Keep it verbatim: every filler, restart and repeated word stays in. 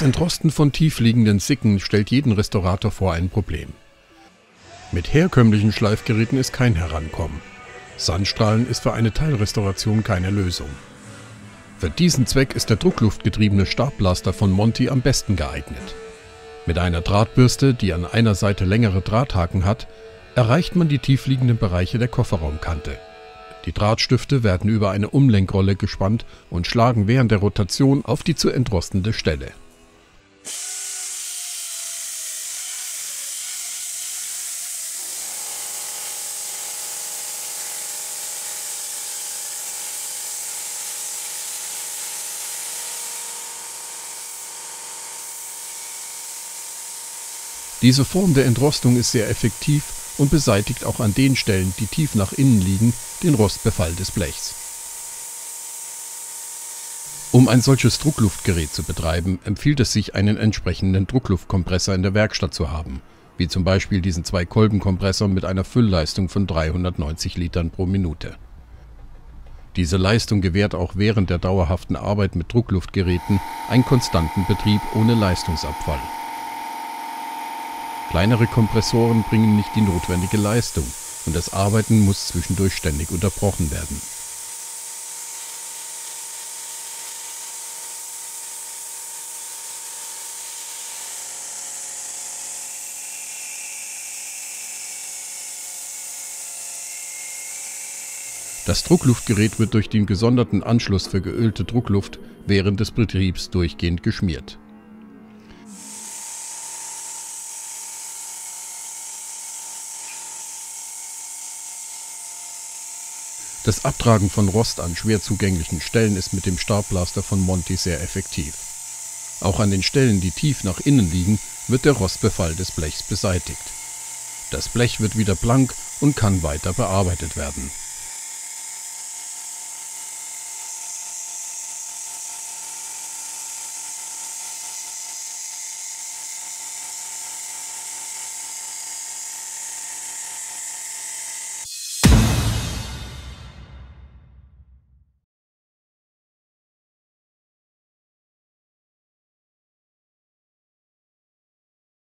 Das Entrosten von tiefliegenden Sicken stellt jeden Restaurator vor ein Problem. Mit herkömmlichen Schleifgeräten ist kein Herankommen. Sandstrahlen ist für eine Teilrestauration keine Lösung. Für diesen Zweck ist der druckluftgetriebene Stabblaster von Monti am besten geeignet. Mit einer Drahtbürste, die an einer Seite längere Drahthaken hat, erreicht man die tiefliegenden Bereiche der Kofferraumkante. Die Drahtstifte werden über eine Umlenkrolle gespannt und schlagen während der Rotation auf die zu entrostende Stelle. Diese Form der Entrostung ist sehr effektiv und beseitigt auch an den Stellen, die tief nach innen liegen, den Rostbefall des Blechs. Um ein solches Druckluftgerät zu betreiben, empfiehlt es sich, einen entsprechenden Druckluftkompressor in der Werkstatt zu haben, wie zum Beispiel diesen Zwei-Kolben-Kompressor mit einer Füllleistung von dreihundertneunzig Litern pro Minute. Diese Leistung gewährt auch während der dauerhaften Arbeit mit Druckluftgeräten einen konstanten Betrieb ohne Leistungsabfall. Kleinere Kompressoren bringen nicht die notwendige Leistung und das Arbeiten muss zwischendurch ständig unterbrochen werden. Das Druckluftgerät wird durch den gesonderten Anschluss für geölte Druckluft während des Betriebs durchgehend geschmiert. Das Abtragen von Rost an schwer zugänglichen Stellen ist mit dem Stabblaster von Monti sehr effektiv. Auch an den Stellen, die tief nach innen liegen, wird der Rostbefall des Blechs beseitigt. Das Blech wird wieder blank und kann weiter bearbeitet werden.